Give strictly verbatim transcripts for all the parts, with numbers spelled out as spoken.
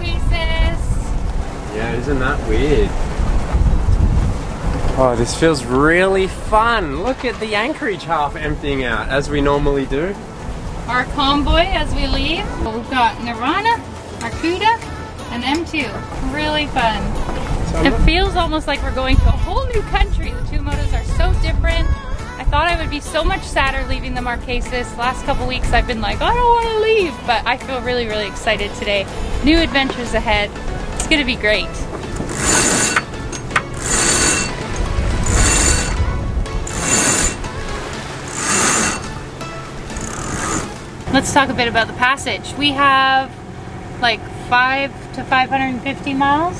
increases. Yeah, isn't that weird? Oh, this feels really fun. Look at the anchorage half emptying out, as we normally do. Our convoy as we leave. We've got Nirvana, Arcuda, and M two. Really fun. So it feels almost like we're going to a whole new country. The two motos are so different. I thought I would be so much sadder leaving the Marquesas. Last couple weeks I've been like, I don't want to leave. But I feel really, really excited today. New adventures ahead. It's going to be great. Let's talk a bit about the passage. We have like five to five hundred fifty miles?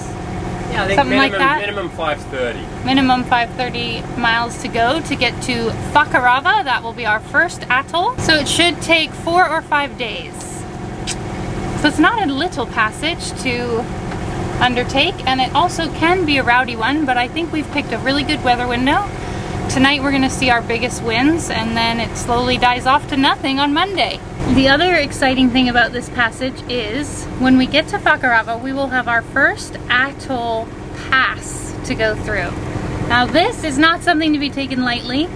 Yeah, I think something minimum, like that. Minimum five thirty. Minimum five thirty miles to go to get to Fakarava. That will be our first atoll. So it should take four or five days. So it's not a little passage to undertake, and it also can be a rowdy one, but I think we've picked a really good weather window. Tonight we're going to see our biggest winds, and then it slowly dies off to nothing on Monday. The other exciting thing about this passage is when we get to Fakarava, we will have our first atoll pass to go through. Now this is not something to be taken lightly.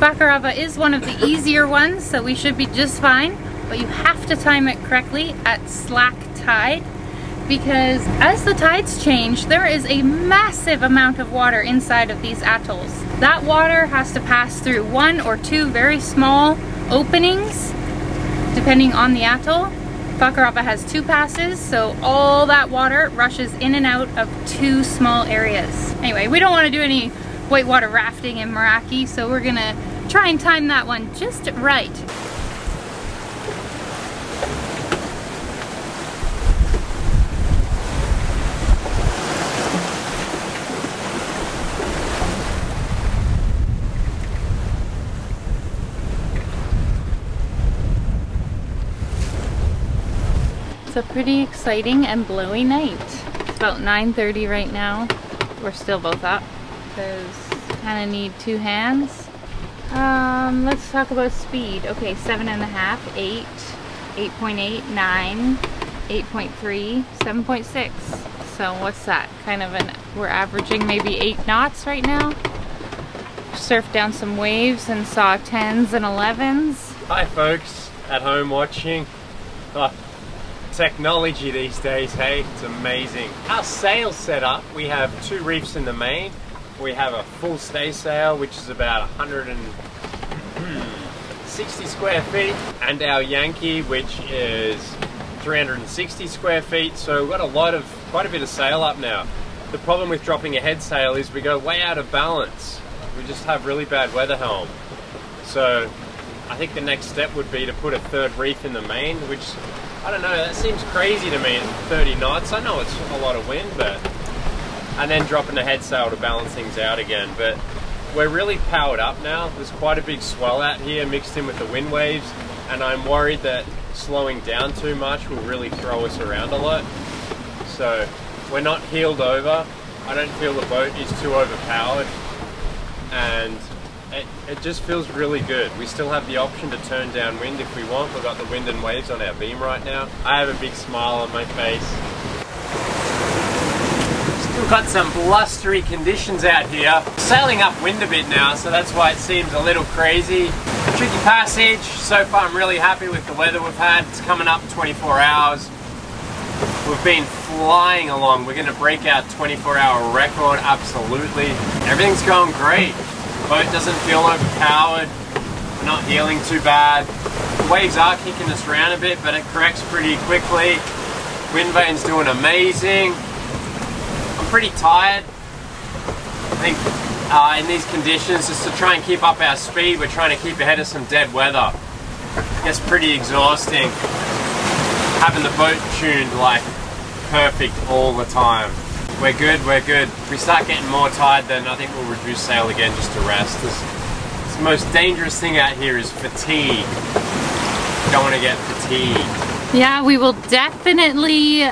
Fakarava is one of the easier ones, so we should be just fine, but you have to time it correctly at slack tide, because as the tides change, there is a massive amount of water inside of these atolls. That water has to pass through one or two very small openings, depending on the atoll. Fakarava has two passes, so all that water rushes in and out of two small areas. Anyway, we don't want to do any whitewater rafting in Meraki, so we're gonna try and time that one just right. It's a pretty exciting and blowy night. It's about nine thirty right now. We're still both up because kind of need two hands. Um, let's talk about speed. Okay, seven and a half, eight, eight point eight, nine, eight point three, seven point six. So what's that? Kind of an, we're averaging maybe eight knots right now. Surfed down some waves and saw tens and elevens. Hi folks at home watching. Oh. Technology these days, hey, it's amazing. Our sail setup, we have two reefs in the main. We have a full staysail, which is about one hundred sixty square feet, and our Yankee, which is three hundred sixty square feet. So we've got a lot of, quite a bit of sail up now. The problem with dropping a head sail is we go way out of balance. We just have really bad weather helm. So I think the next step would be to put a third reef in the main, which, I don't know, that seems crazy to me at thirty knots. I know it's a lot of wind, but... and then dropping the head sail to balance things out again. But we're really powered up now. There's quite a big swell out here mixed in with the wind waves, and I'm worried that slowing down too much will really throw us around a lot. So we're not heeled over. I don't feel the boat is too overpowered, and it, it just feels really good. We still have the option to turn down wind if we want. We've got the wind and waves on our beam right now. I have a big smile on my face. Still got some blustery conditions out here. Sailing upwind a bit now, so that's why it seems a little crazy. Tricky passage. So far I'm really happy with the weather we've had. It's coming up twenty-four hours. We've been flying along. We're going to break our twenty-four hour record, absolutely. Everything's going great. Boat doesn't feel overpowered, we're not heeling too bad. The waves are kicking us around a bit, but it corrects pretty quickly. Wind vane's doing amazing. I'm pretty tired. I think uh, in these conditions, just to try and keep up our speed, we're trying to keep ahead of some dead weather. It's pretty exhausting having the boat tuned like perfect all the time. We're good, we're good. If we start getting more tired, then I think we'll reduce sail again just to rest. It's the most dangerous thing out here is fatigue. Don't want to get fatigued. Yeah, we will definitely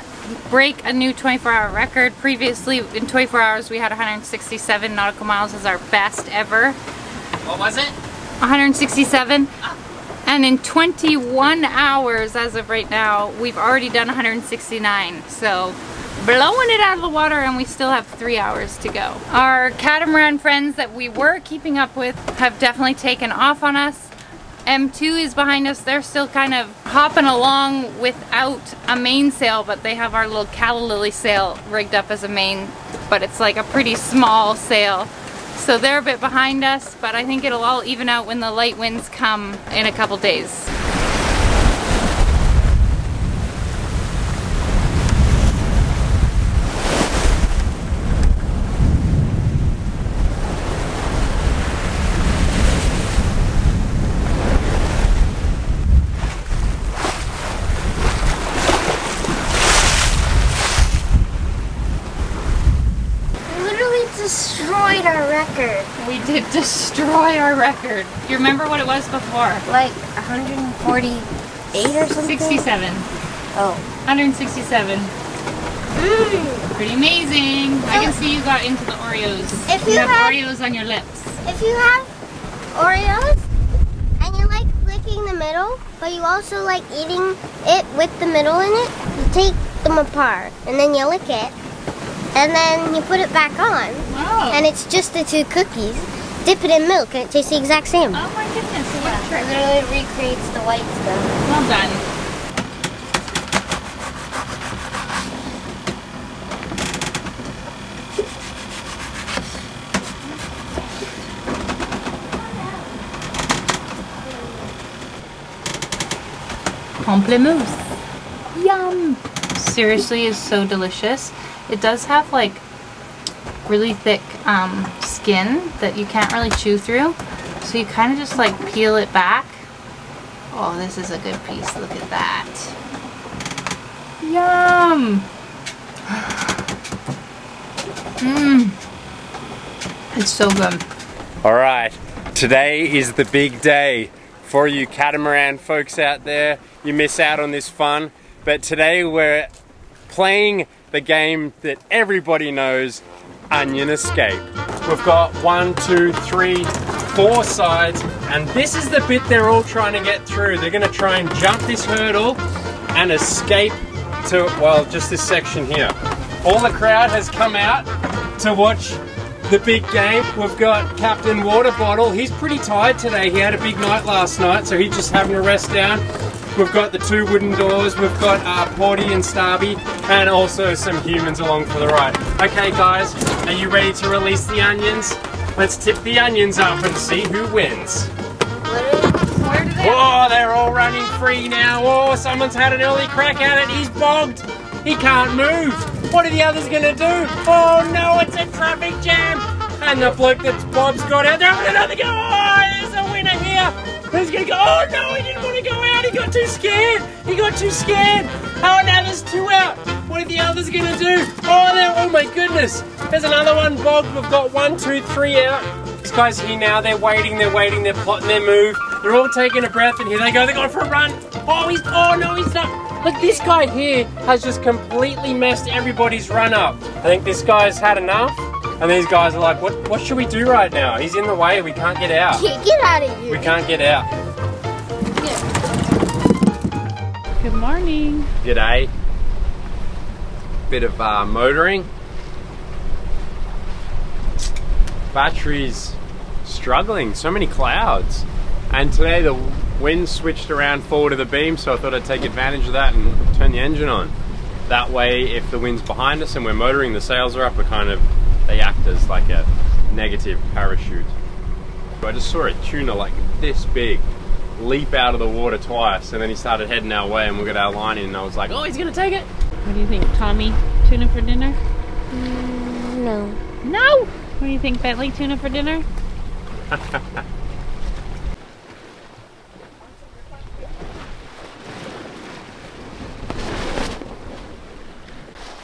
break a new twenty-four hour record. Previously, in twenty-four hours, we had one hundred sixty-seven nautical miles as our best ever. What was it? one hundred sixty-seven. Ah. And in twenty-one hours, as of right now, we've already done one hundred sixty-nine. So blowing it out of the water, and we still have three hours to go. Our catamaran friends that we were keeping up with have definitely taken off on us. M two is behind us. They're still kind of hopping along without a mainsail, but they have our little calla lily sail rigged up as a main, but it's like a pretty small sail. So they're a bit behind us, but I think it'll all even out when the light winds come in a couple days. We did destroy our record. Do you remember what it was before? Like one hundred forty-eight or something? sixty-seven. Oh. one hundred sixty-seven. Mm. Pretty amazing. So I can see you got into the Oreos. If you, you have, have Oreos on your lips. If you have Oreos and you like licking the middle, but you also like eating it with the middle in it, you take them apart and then you lick it. And then you put it back on, oh. And it's just the two cookies. Dip it in milk and it tastes the exact same. Oh my goodness, yeah. It literally recreates the white stuff. Well done. Pamplemousse. Yum! Seriously, it's so delicious. It does have like really thick um, skin that you can't really chew through, so you kind of just like peel it back. Oh, this is a good piece. Look at that. Yum. Mmm. It's so good. All right, today is the big day for you catamaran folks out there. You miss out on this fun, but today we're playing the game that everybody knows, Onion Escape. We've got one, two, three, four sides, and this is the bit they're all trying to get through. They're gonna try and jump this hurdle and escape to, well, just this section here. All the crowd has come out to watch the big game. We've got Captain Water Bottle. He's pretty tired today. He had a big night last night, so he's just having a rest down. We've got the two wooden doors, we've got uh, Porty and Starby, and also some humans along for the ride. Okay guys, are you ready to release the onions? Let's tip the onions up and see who wins. Where do they oh, they're all running free now. Oh, someone's had an early crack at it. He's bogged. He can't move. What are the others going to do? Oh no, it's a traffic jam. And the bloke that's Bob's got out there. Another go. Oh, there's a winner here. Who's gonna go? Oh no, he didn't want to go out. He got too scared. He got too scared. Oh, now there's two out. What are the others gonna do? Oh, they're, oh my goodness. There's another one bogged. We've got one, two, three out. These guys here now, they're waiting, they're waiting, they're plotting their move. They're all taking a breath, and here they go. They're going for a run. Oh, he's, oh no, he's not. Look, this guy here has just completely messed everybody's run up. I think this guy's had enough. And these guys are like, what, what should we do right now? He's in the way, we can't get out. Get out of here. We can't get out. Yeah. Good morning. G'day. Bit of uh, motoring. Battery's struggling, so many clouds. And today the wind switched around forward of the beam, so I thought I'd take advantage of that and turn the engine on. That way, if the wind's behind us and we're motoring, the sails are up, we're kind of, they act as like a negative parachute. But I just saw a tuna like this big leap out of the water twice, and then he started heading our way and we got our line in and I was like, oh, he's gonna take it. What do you think, Tommy? Tuna for dinner? Mm, no. No? What do you think, Bentley? Tuna for dinner?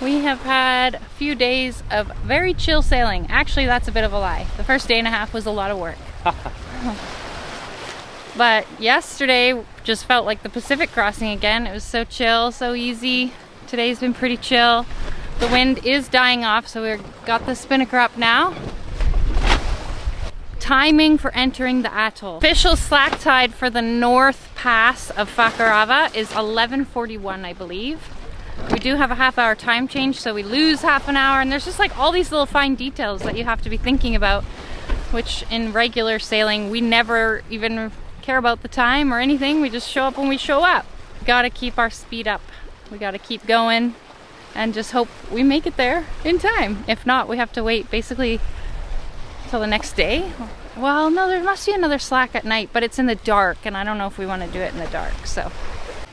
We have had a few days of very chill sailing. Actually, that's a bit of a lie. The first day and a half was a lot of work. But yesterday just felt like the Pacific crossing again. It was so chill, so easy. Today's been pretty chill. The wind is dying off, so we've got the spinnaker up now. Timing for entering the atoll. Official slack tide for the north pass of Fakarava is eleven forty-one, I believe. We do have a half hour time change, so we lose half an hour, and there's just like all these little fine details that you have to be thinking about, which in regular sailing, we never even care about the time or anything. We just show up when we show up. We gotta keep our speed up. We gotta keep going and just hope we make it there in time. If not, we have to wait basically till the next day. Well, no, there must be another slack at night, but it's in the dark, and I don't know if we want to do it in the dark, so.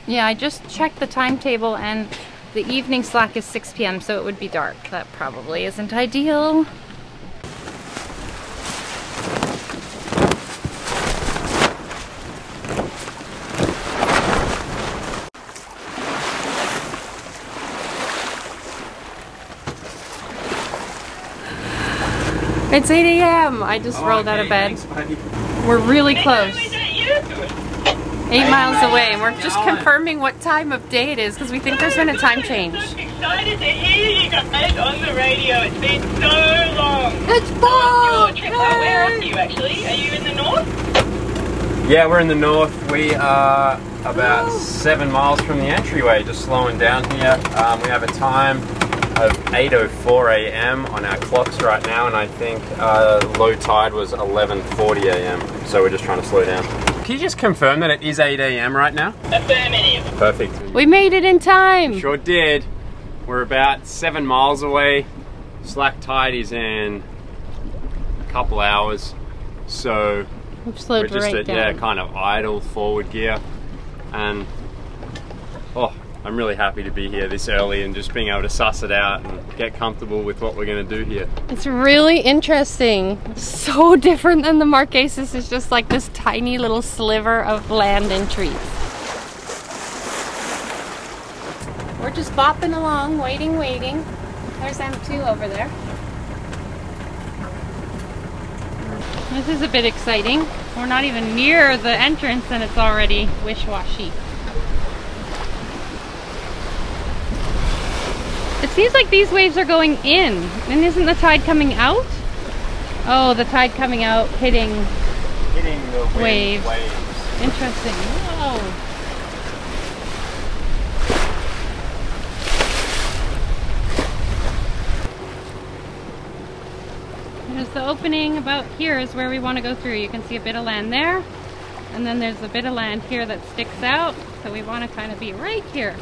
Yeah, I just checked the timetable, and the evening slack is six p m, so it would be dark. That probably isn't ideal. It's eight a m I just oh, rolled okay. out of bed. Thanks, we're really close. Eight I miles away. And we're just going. confirming what time of day it is because we think so there's been a time change. I'm so excited to hear you guys on the radio. It's been so long. It's fall! Where are you actually? Are you in the north? Yeah, we're in the north. We are about oh. seven miles from the entryway, just slowing down here. Um, we have a time of eight oh four a m on our clocks right now, and I think uh, low tide was eleven forty a m, so we're just trying to slow down. Can you just confirm that it is eight a m right now? Affirmative. Perfect. We made it in time. Sure did. We're about seven miles away. Slack tide is in a couple hours, so We've slowed we're just right at, down. yeah, kind of idle forward gear, and oh. I'm really happy to be here this early and just being able to suss it out and get comfortable with what we're going to do here. It's really interesting. So different than the Marquesas. It's just like this tiny little sliver of land and trees. We're just bopping along, waiting, waiting. There's M two over there. This is a bit exciting. We're not even near the entrance and it's already wish-washy. It seems like these waves are going in, and isn't the tide coming out? Oh, the tide coming out, hitting, hitting the wave, waves. waves. Interesting. Whoa. There's the opening about here is where we want to go through. You can see a bit of land there, and then there's a bit of land here that sticks out, so we want to kind of be right here.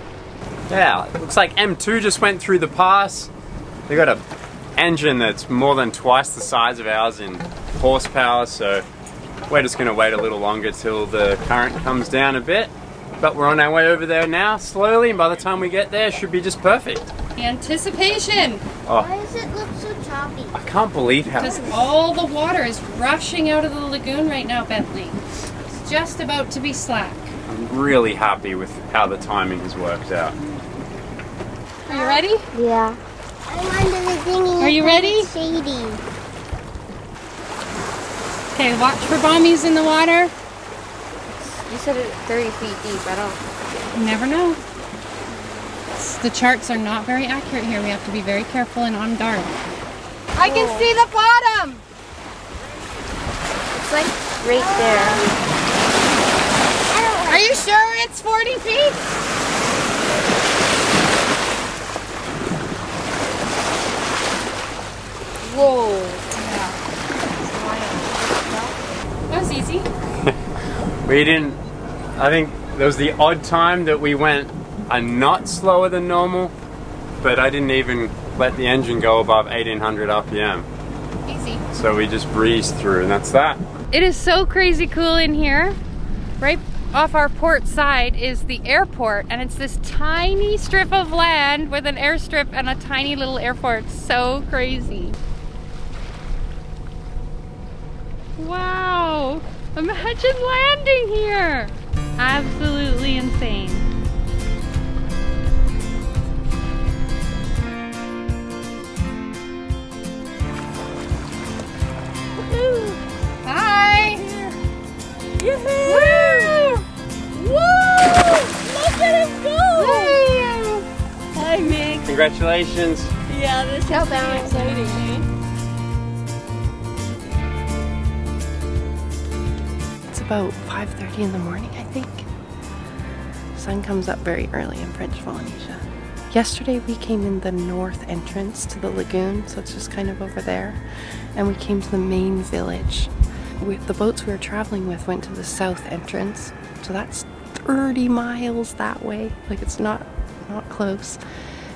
Yeah, it looks like M two just went through the pass. They got an engine that's more than twice the size of ours in horsepower, so we're just going to wait a little longer till the current comes down a bit. But we're on our way over there now, slowly, and by the time we get there, it should be just perfect. Anticipation! Oh. Why does it look so choppy? I can't believe how... Because all the water is rushing out of the lagoon right now, Bentley. It's just about to be slack. I'm really happy with how the timing has worked out. Are you ready? Yeah. I'm under the thingy. Are you ready? It's shady. Okay, watch for bombies in the water. You said it thirty feet deep. I don't... You never know. It's, the charts are not very accurate here. We have to be very careful and on guard. Oh. I can see the bottom! It's like right there. Are you sure it's forty feet? Whoa. Yeah. That was easy. We didn't, I think there was the odd time that we went a knot slower than normal, but I didn't even let the engine go above eighteen hundred R P M. Easy. So we just breezed through and that's that. It is so crazy cool in here, right? Off our port side is the airport, and it's this tiny strip of land with an airstrip and a tiny little airport. So crazy. Wow, imagine landing here. Absolutely insane. Woo-hoo. Hi. Yoo-hoo. Hi, Mick. Congratulations. Yeah, this is so exciting. It's about five thirty in the morning, I think. sun comes up very early in French Polynesia. Yesterday we came in the north entrance to the lagoon, so it's just kind of over there, and we came to the main village. We, the boats we were traveling with went to the south entrance, so that's thirty miles that way. Like, it's not, not close.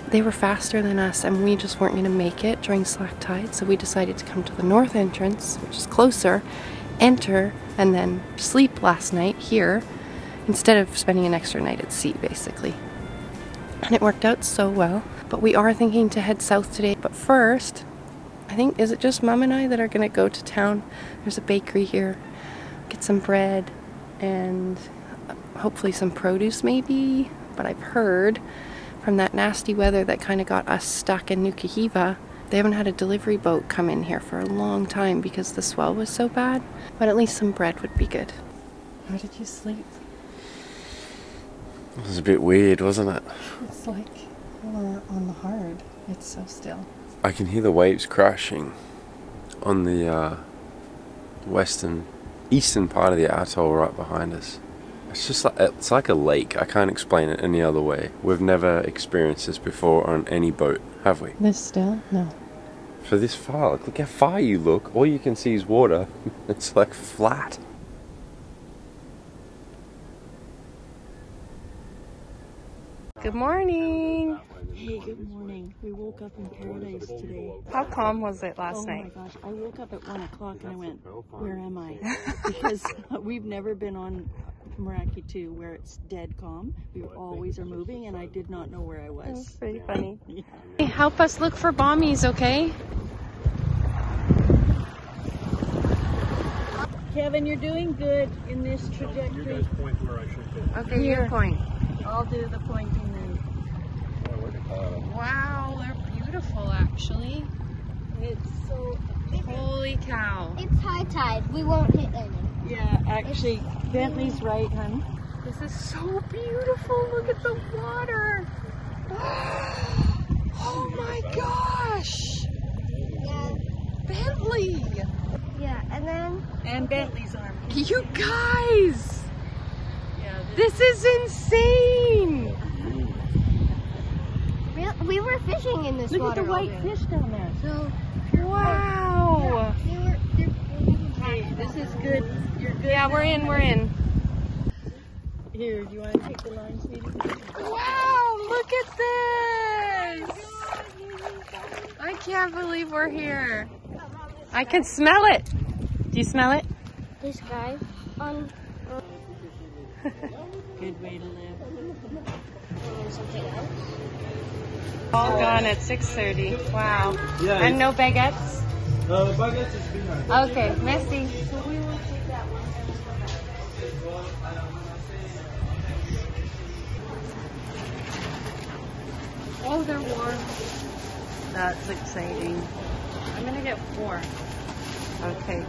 They were faster than us and we just weren't going to make it during slack tide, so we decided to come to the north entrance, which is closer, enter, and then sleep last night here instead of spending an extra night at sea, basically. And it worked out so well. But we are thinking to head south today. But first, I think, is it just Mum and I that are going to go to town? There's a bakery here. Get some bread and hopefully some produce maybe. But I've heard from that nasty weather that kind of got us stuck in Nukuhiva, they haven't had a delivery boat come in here for a long time because the swell was so bad. But at least some bread would be good. Where did you sleep? It was a bit weird, wasn't it? It's like we're on the hard. It's so still. I can hear the waves crashing on the uh, western, eastern part of the atoll right behind us. It's just like, it's like a lake. I can't explain it any other way. We've never experienced this before on any boat, have we? This still? No. For this far, look, look how far you look. All you can see is water. It's like flat. Good morning. Hey, good morning. We woke up in paradise today. How calm was it last night? Oh my gosh, I woke up at one o'clock and I went, where am I? Because we've never been on Meraki two where it's dead calm. We always are moving and I did not know where I was. That's pretty funny. Yeah. Hey, help us look for bommies, okay? Kevin, you're doing good in this trajectory. You guys point where I should go. Okay, your point. I'll do the pointing then. Wow, they're beautiful actually. It's so... Holy cow. It's high tide. We won't hit any. Yeah, actually, it's... Bentley's right, hun. This is so beautiful. Look at the water. Oh my gosh. Yeah. Bentley. Yeah, and then... And Bentley's arm. You guys. Yeah, this... this is insane. We were fishing in this Look water. Look at the white fish down there. So... Wow! Yeah, they're, they're hey, this is good. You're good. Yeah, we're in, we're in. Here, do you want to take the line, sweetie? Wow, look at this! I can't believe we're here. I can smell it. Do you smell it? This guy. Um, good way to live. Something else? All gone at six thirty. Wow. Yeah, and no baguettes? No, the baguettes is peanut. Okay, Misty. So we will take that one. Oh, they're warm. That's exciting. I'm going to get four. Okay.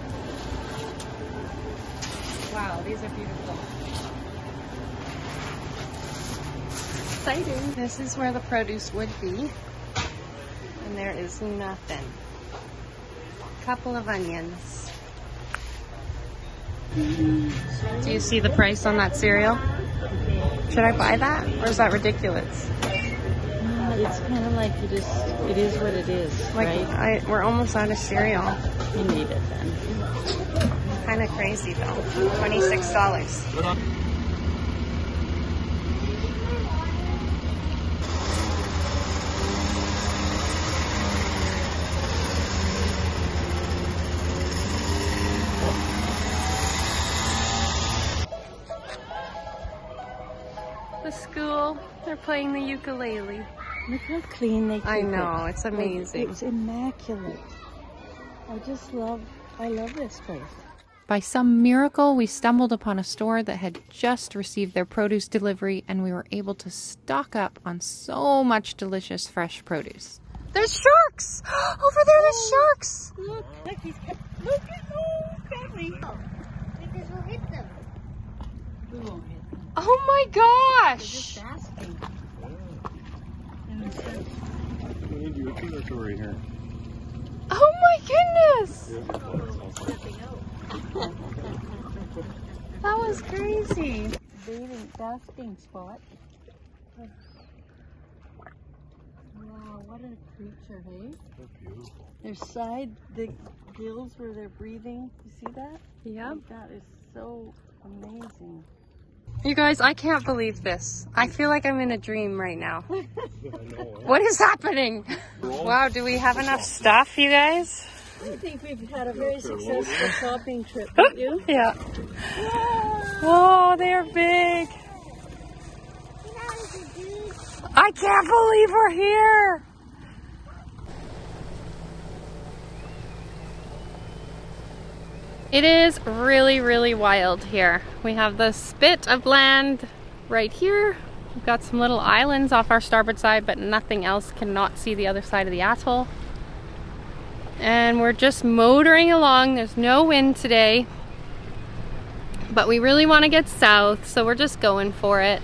Wow, these are beautiful. Exciting. This is where the produce would be, and there is nothing. A couple of onions. Mm-hmm. Do you see the price on that cereal? Should I buy that, or is that ridiculous? Uh, it's kind of like it is. It is what it is, like, right? I, we're almost out of cereal. You need it then. Kind of crazy though. Twenty-six dollars. They're playing the ukulele. Look how clean they keep it. I know, it's amazing. It's, it's immaculate. I just love, I love this place. By some miracle, we stumbled upon a store that had just received their produce delivery, and we were able to stock up on so much delicious fresh produce. There's sharks! Over there, there's sharks! Look, look, he's, look at those, Bentley. Because we'll hit them. We won't hit them. Oh my gosh! They're just basking. We need your territory here. Oh my goodness! That was crazy. bathing, basking spot. Wow, what a creature, hey? They're beautiful. Their side, the gills where they're breathing. You see that? Yeah. Like, that is so amazing. You guys, I can't believe this. I feel like I'm in a dream right now. What is happening? Wow, do we have enough stuff, you guys? I think we've had a very successful shopping trip, haven't you? Yeah. Whoa, they're big. I can't believe we're here. It is really, really wild here. We have this bit of land right here. We've got some little islands off our starboard side, but nothing else, cannot see the other side of the atoll. And we're just motoring along. There's no wind today, but we really want to get south, so we're just going for it.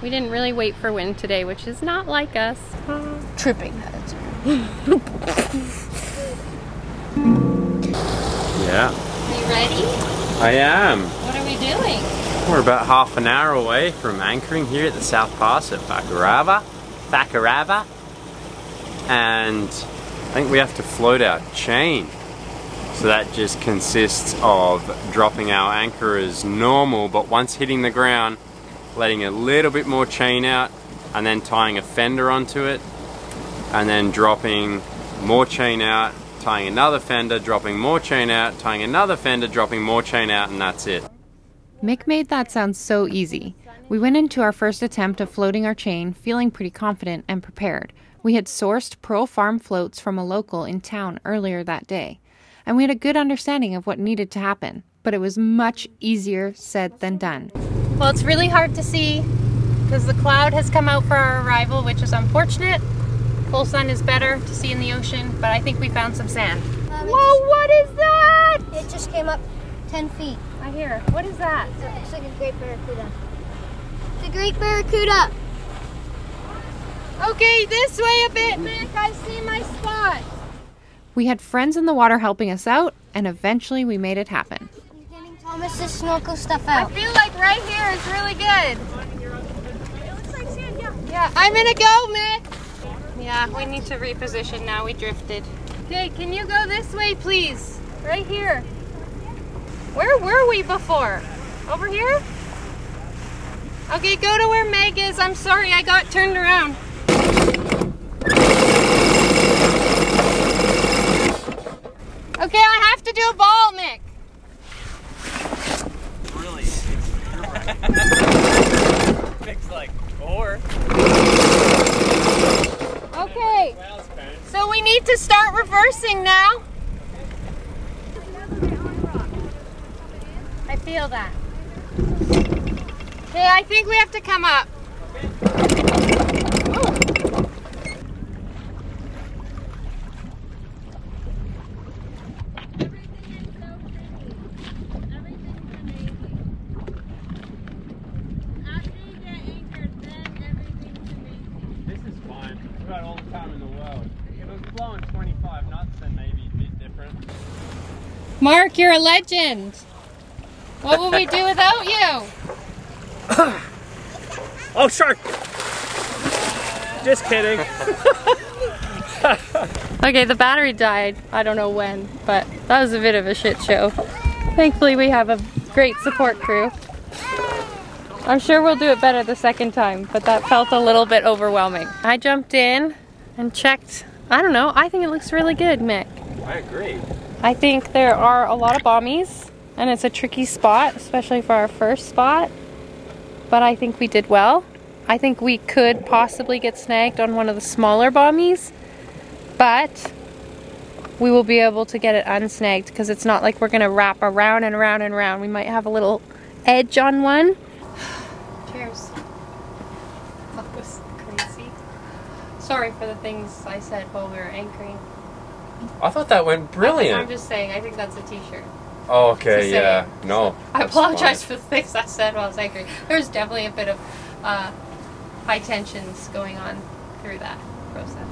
We didn't really wait for wind today, which is not like us. Uh, tripping heads. Yeah. Ready? I am. What are we doing? We're about half an hour away from anchoring here at the South Pass at Fakarava. Fakarava. And I think we have to float our chain. So that just consists of dropping our anchor as normal, but once hitting the ground, letting a little bit more chain out, and then tying a fender onto it, and then dropping more chain out, tying another fender, dropping more chain out, tying another fender, dropping more chain out, and that's it. Mick made that sound so easy. We went into our first attempt of floating our chain, feeling pretty confident and prepared. We had sourced Pearl Farm floats from a local in town earlier that day, and we had a good understanding of what needed to happen, but it was much easier said than done. Well, it's really hard to see because the cloud has come out for our arrival, which is unfortunate. Full sun is better to see in the ocean, but I think we found some sand. Um, Whoa, just, what is that? It just came up ten feet. I hear. What is that? It looks like a great barracuda. It's a great barracuda. Okay, this way a bit, Mick. I see my spot. We had friends in the water helping us out, and eventually we made it happen. He's getting Thomas's snorkel stuff out. I feel like right here is really good. It looks like sand, yeah. Yeah, I'm gonna go, Mick. Yeah, we need to reposition now, we drifted. Okay, can you go this way, please? Right here. Where were we before? Over here? Okay, go to where Meg is. I'm sorry, I got turned around. Okay, I have to do a ball, Mick. Really? You're right. Mick's like, or... Okay, so we need to start reversing now. I feel that. Okay, I think we have to come up. Oh. Mark, you're a legend. What would we do without you? Oh, shark! Just kidding. Okay, the battery died. I don't know when, but that was a bit of a shit show. Thankfully, we have a great support crew. I'm sure we'll do it better the second time, but that felt a little bit overwhelming. I jumped in and checked. I don't know. I think it looks really good, Mick. I agree. I think there are a lot of bommies, and it's a tricky spot, especially for our first spot, but I think we did well. I think we could possibly get snagged on one of the smaller bommies, but we will be able to get it unsnagged because it's not like we're going to wrap around and around and around. We might have a little edge on one. Cheers. That was crazy. Sorry for the things I said while we were anchoring. I thought that went brilliant. I'm just saying, I think that's a t-shirt. Oh, okay, yeah. No. I apologize for the things I said while I was angry. There was definitely a bit of uh, high tensions going on through that process.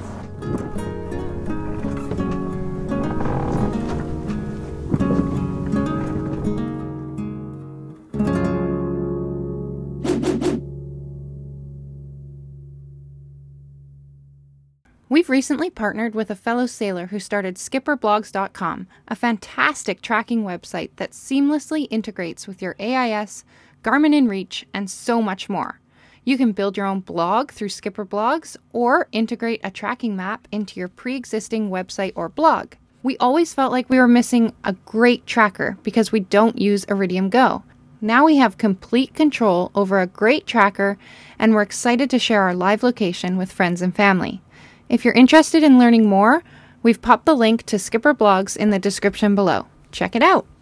We've recently partnered with a fellow sailor who started skipper blogs dot com, a fantastic tracking website that seamlessly integrates with your A I S, Garmin inReach, and so much more. You can build your own blog through SkipperBlogs or integrate a tracking map into your pre-existing website or blog. We always felt like we were missing a great tracker because we don't use Iridium Go. Now we have complete control over a great tracker, and we're excited to share our live location with friends and family. If you're interested in learning more, we've popped the link to SkipperBlogs in the description below. Check it out!